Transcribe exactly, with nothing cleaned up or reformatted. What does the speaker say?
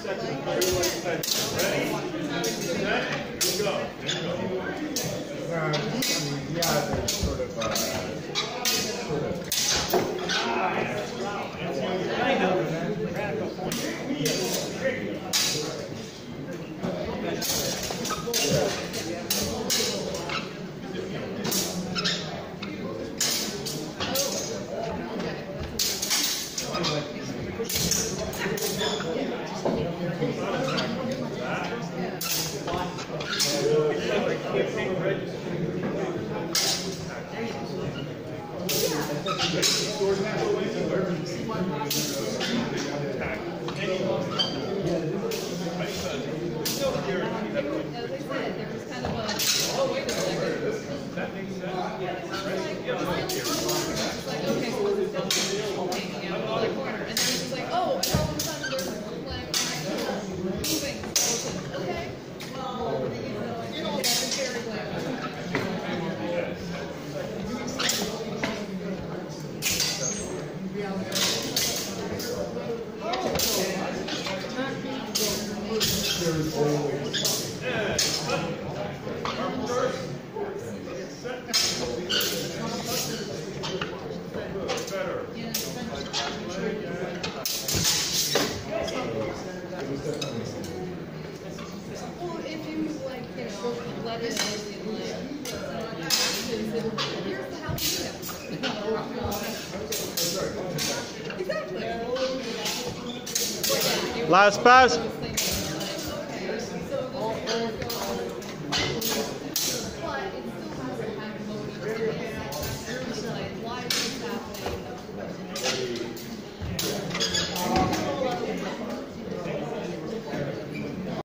section, very section. Ready? Set, go. Um, yeah, there's sort of, uh, sort of. Kind of radical point. Last pass.